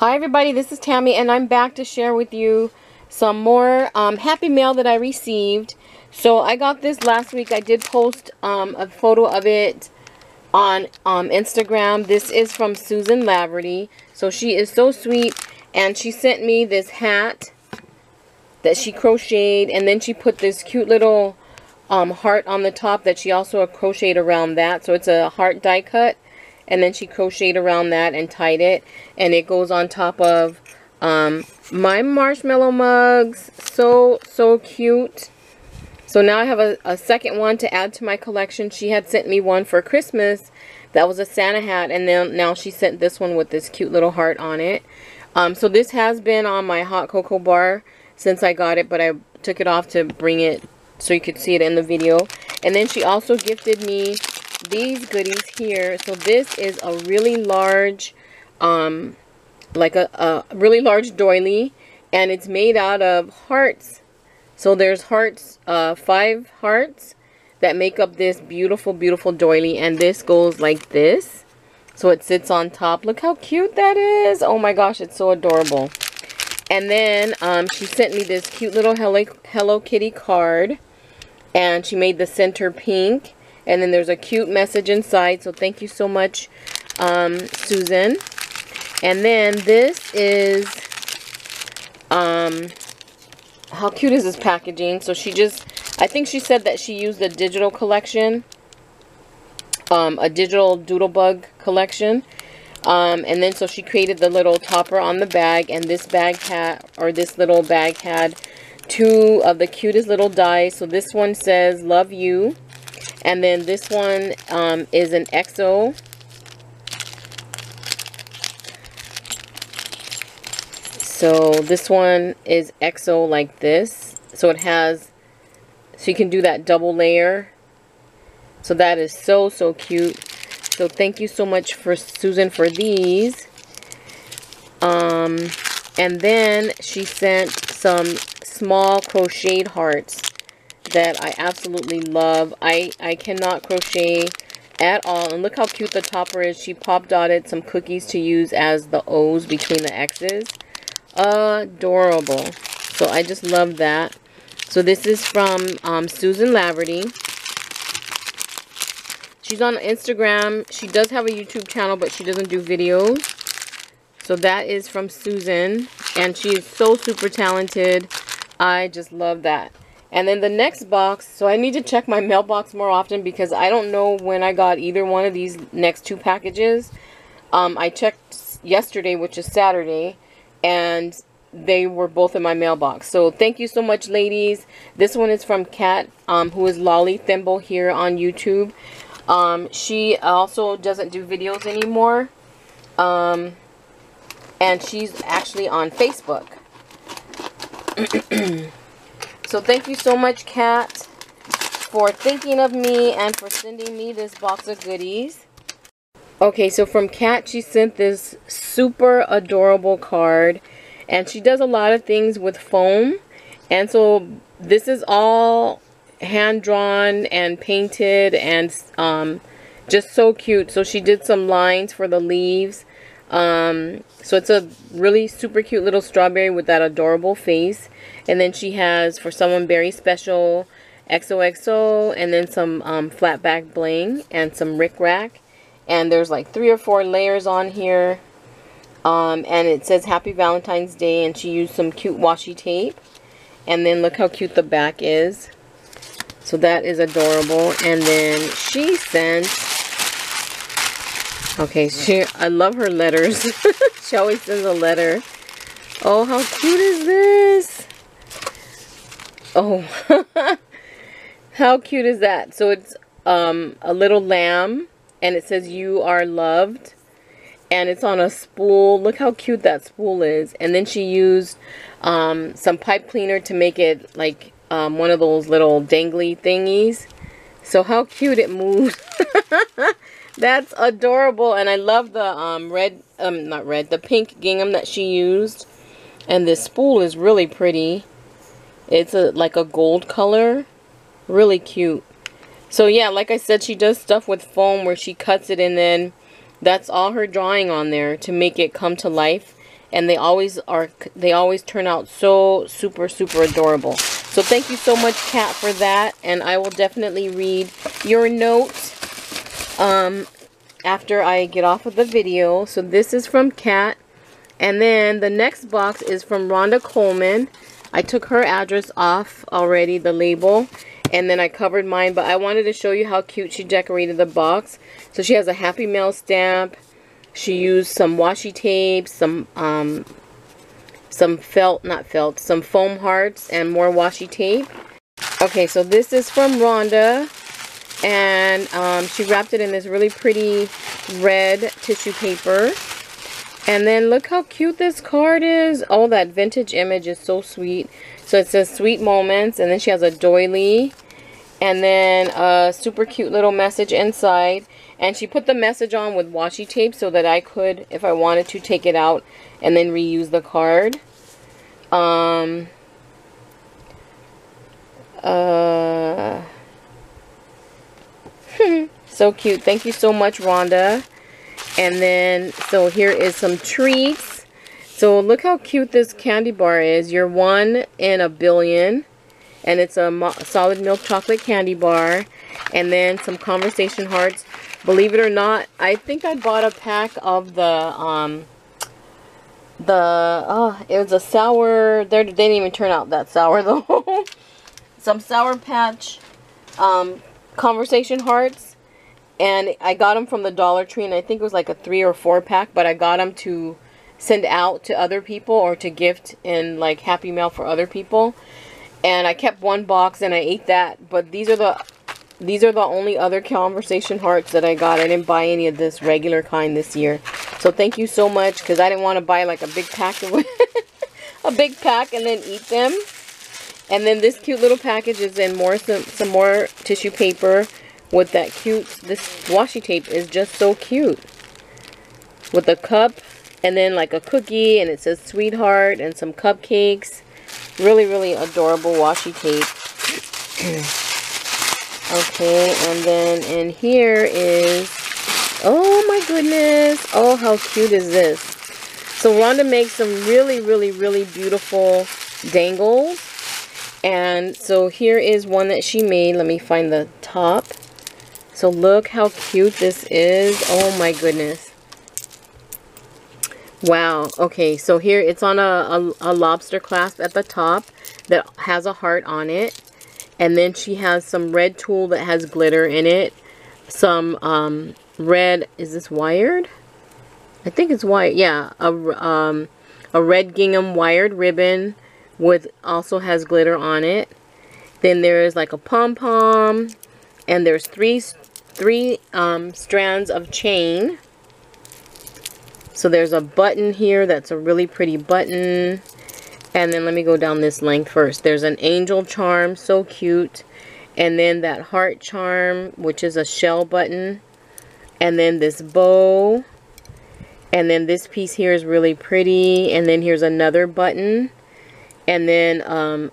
Hi everybody, this is Tammy and I'm back to share with you some more happy mail that I received. So I got this last week. I did post a photo of it on Instagram. This is from Suzan Laverty. So she is so sweet, and she sent me this hat that she crocheted, and then she put this cute little heart on the top that she also crocheted around that. So it's a heart die cut. And then she crocheted around that and tied it. And it goes on top of my marshmallow mugs. So, so cute. So now I have a second one to add to my collection. She had sent me one for Christmas that was a Santa hat. And then now she sent this one with this cute little heart on it. So this has been on my hot cocoa bar since I got it. But I took it off to bring it so you could see it in the video. And then she also gifted me these goodies here. So this is a really large like a really large doily, and it's made out of hearts. So there's hearts, 5 hearts that make up this beautiful, beautiful doily, and this goes like this. So it sits on top. Look how cute that is. Oh my gosh, it's so adorable. And then she sent me this cute little Hello Kitty card, and she made the center pink. And then there's a cute message inside. So thank you so much, Suzan. And then this is, how cute is this packaging? So she just, I think she said that she used a digital collection, a digital Doodlebug collection. And then so she created the little topper on the bag. And this bag had, or this little bag had 2 of the cutest little dies. So this one says, "Love you." And then this one is an XO. So this one is XO like this. So it has, so you can do that double layer. So that is so, so cute. So thank you so much for Suzan for these. And then she sent some small crocheted hearts that I absolutely love. I cannot crochet at all, and look how cute the topper is. She pop dotted some cookies to use as the O's between the X's. Adorable. So I just love that. So this is from Suzan Laverty. She's on Instagram. She does have a YouTube channel, but she doesn't do videos. So that is from Suzan, and she is so super talented. I just love that. And then the next box, so I need to check my mailbox more often because I don't know when I got either one of these next 2 packages. I checked yesterday, which is Saturday, and they were both in my mailbox. So thank you so much, ladies. This one is from Kat, who is Lolly Thimble here on YouTube. She also doesn't do videos anymore, and she's actually on Facebook. So thank you so much, Kat, for thinking of me and for sending me this box of goodies. Okay, so from Kat, she sent this super adorable card. And she does a lot of things with foam. And so this is all hand-drawn and painted and just so cute. So she did some lines for the leaves. So it's a really super cute little strawberry with that adorable face. And then she has, for someone very special, XOXO, and then some flat back bling and some rickrack. And there's like 3 or 4 layers on here. And it says Happy Valentine's Day, and she used some cute washi tape. And then look how cute the back is. So that is adorable. And then she sent, okay, I love her letters. She always sends a letter. Oh, how cute is this? Oh, how cute is that? So it's a little lamb, and it says "You are loved," and it's on a spool. Look how cute that spool is. And then she used some pipe cleaner to make it like one of those little dangly thingies. So how cute it moves. That's adorable. And I love the not red, the pink gingham that she used. And this spool is really pretty. It's like a gold color. Really cute. So yeah, like I said, she does stuff with foam where she cuts it, and then that's all her drawing on there to make it come to life. and they always turn out so super adorable. So thank you so much, Kat, for that, and I will definitely read your note after I get off of the video. So this is from Kat, and then the next box is from Rhonda Coleman. I took her address off already, the label, and then I covered mine, but I wanted to show you how cute she decorated the box. So she has a Happy Mail stamp. She used some washi tape, some foam hearts, and more washi tape. Okay, so this is from Rhonda, and she wrapped it in this really pretty red tissue paper. And then look how cute this card is. Oh, that vintage image is so sweet. So it says sweet moments, and then she has a doily, and then a super cute little message inside. And she put the message on with washi tape so that I could, if I wanted to, take it out and then reuse the card. So cute. Thank you so much, Rhonda. And then, so here is some treats. So look how cute this candy bar is. You're 1 in a billion. And it's a solid milk chocolate candy bar. And then some conversation hearts. Believe it or not, I think I bought a pack of the, it was a sour, they didn't even turn out that sour though. Some Sour Patch conversation hearts. And I got them from the Dollar Tree, and I think it was like a 3 or 4 pack, but I got them to send out to other people or to gift in like Happy Mail for other people. And I kept one box and I ate that, but these are the only other conversation hearts that I got. I didn't buy any of this regular kind this year. So thank you so much, because I didn't want to buy like a big pack of a big pack and then eat them. And then this cute little package is in more some more tissue paper with that cute, this washi tape is just so cute. With a cup and then like a cookie, and it says sweetheart and some cupcakes. Really adorable washi tape. Okay, and then in here is, oh my goodness, oh how cute is this. So Rhonda makes some really beautiful dangles. And so here is one that she made. Let me find the top. So look how cute this is. Oh my goodness. Wow. Okay, so here it's on a lobster clasp at the top that has a heart on it. And then she has some red tulle that has glitter in it. Some red, is this wired? I think it's wired, yeah. A red gingham wired ribbon with, also has glitter on it. Then there's like a pom-pom. And there's three strands of chain. So there's a button here that's a really pretty button. And then let me go down this length first. There's an angel charm, so cute. And then that heart charm, which is a shell button. And then this bow. And then this piece here is really pretty. And then here's another button. And then an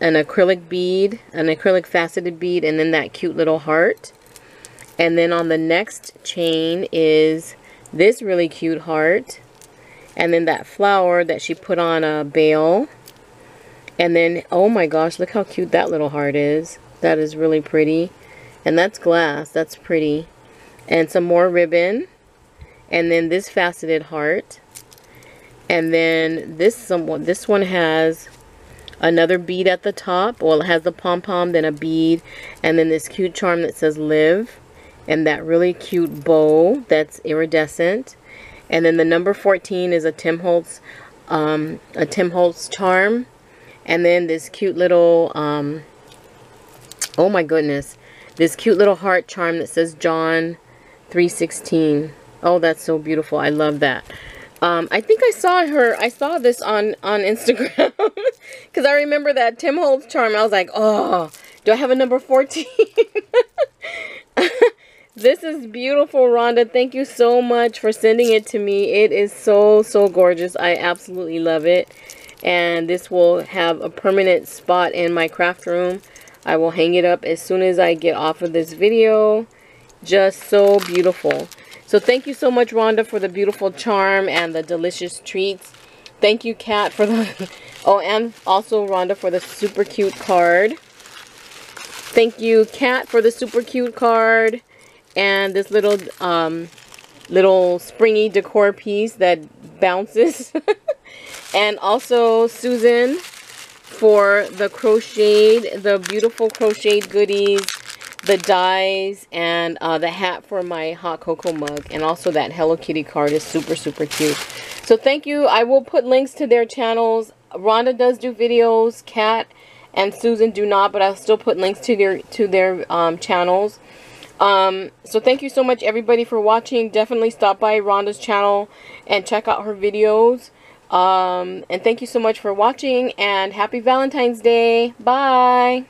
acrylic bead, an acrylic faceted bead. And then that cute little heart. And then on the next chain is this really cute heart. And then that flower that she put on a bale. And then, oh my gosh, look how cute that little heart is. That is really pretty. And that's glass. That's pretty. And some more ribbon. And then this faceted heart. And then this one has another bead at the top. Well, it has the pom-pom, then a bead. And then this cute charm that says live. And that really cute bow that's iridescent. And then the number 14 is a Tim Holtz charm. And then this cute little, oh my goodness, this cute little heart charm that says John 3:16. Oh, that's so beautiful. I love that. I think I saw this on Instagram. Because I remember that Tim Holtz charm. I was like, oh, do I have a number 14? This is beautiful, Rhonda. Thank you so much for sending it to me. It is so gorgeous. I absolutely love it. And this will have a permanent spot in my craft room. I will hang it up as soon as I get off of this video. Just so beautiful. So thank you so much, Rhonda, for the beautiful charm and the delicious treats. Thank you, Kat, for the... Oh, and also Rhonda for the super cute card. Thank you, Kat, for the super cute card. And this little, little springy decor piece that bounces. And also Suzan for the crocheted, the beautiful crocheted goodies, the dies, and the hat for my hot cocoa mug. And also that Hello Kitty card is super, super cute. So thank you. I will put links to their channels. Rhonda does do videos. Kat and Suzan do not, but I'll still put links to their channels. So thank you so much, everybody, for watching. Definitely stop by Rhonda's channel and check out her videos. And thank you so much for watching, and happy Valentine's Day. Bye.